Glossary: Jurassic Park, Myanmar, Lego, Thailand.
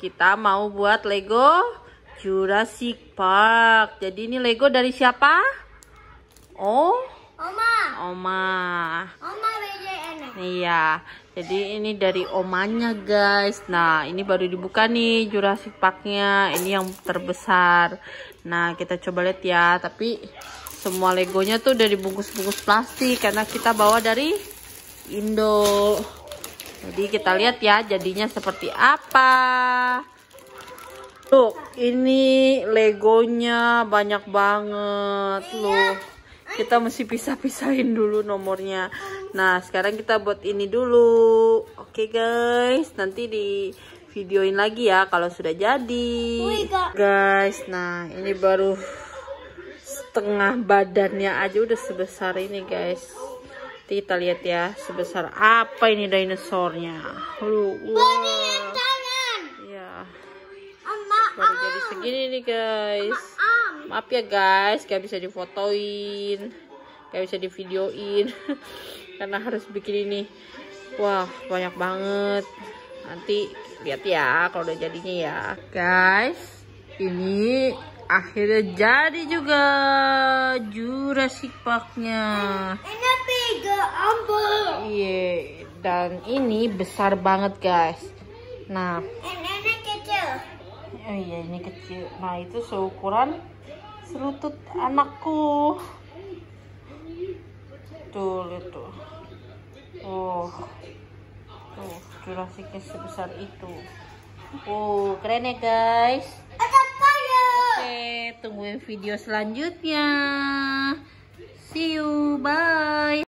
Kita mau buat Lego Jurassic Park. Jadi ini Lego dari siapa? Oh, Oma BJN. Iya, jadi ini dari omanya, guys. Nah, ini baru dibuka nih Jurassic Park-nya. Ini yang terbesar. Nah, kita coba lihat ya. Tapi semua Legonya tuh dari bungkus-bungkus plastik karena kita bawa dari Indo. Jadi kita lihat ya jadinya seperti apa. Tuh, ini Legonya banyak banget loh. Kita mesti pisah-pisahin dulu nomornya. Nah, sekarang kita buat ini dulu. Oke, guys. Nanti di videoin lagi ya kalau sudah jadi. Guys, nah ini baru setengah badannya aja udah sebesar ini, guys. Nanti kita lihat ya sebesar apa ini dinosaurnya. Wow. Ya. Baru jadi segini nih, guys. Maaf ya, guys, gak bisa difotoin, gak bisa divideoin karena harus bikin ini. Wah, banyak banget. Nanti lihat ya kalau udah jadinya ya, guys. Ini akhirnya jadi juga Jurassic Park-nya. Ini tiga ambil. Iya, dan ini besar banget, guys. Nah, ini kecil. Oh iya, ini kecil. Nah, itu seukuran serutut anakku. Tuh, lihat tuh. Oh. Tuh, Jurassic-nya sebesar itu. Oh, keren ya, guys. Tungguin video selanjutnya. See you, bye.